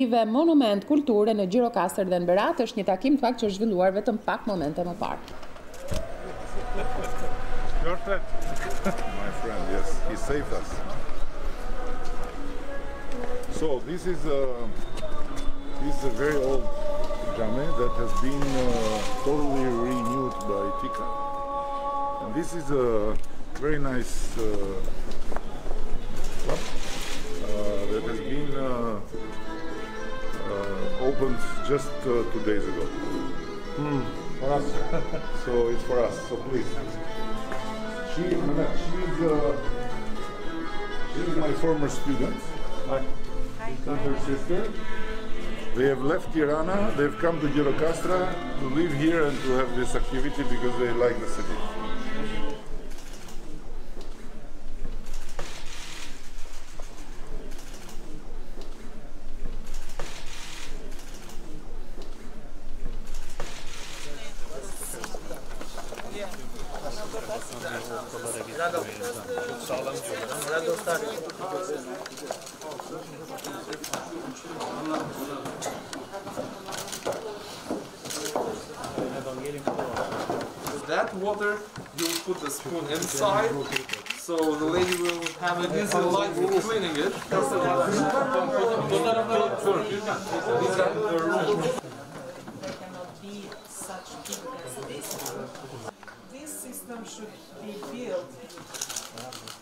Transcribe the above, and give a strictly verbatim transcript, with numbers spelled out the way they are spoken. Dhe Monument Kulture në Gjirokastër dhe në Berat është një takim të fakt që është zhvilluar vetëm pak momente më parë. My friend, yes, he saved us. So this is a this is a very old jame that has been uh, totally renewed by Tika. And this is a very nice uh, club uh, that has been uh, Opens just uh, two days ago. Mm, for us. So it's for us. So please. She, she's, uh, she's my former student. Hi. Hi. And her sister. They have left Tirana. They've come to Gjirokastra to live here and to have this activity because they like the city. That water, you will put the spoon inside, so the lady will have an easy life cleaning it. There cannot be such thing as this. This system should be built.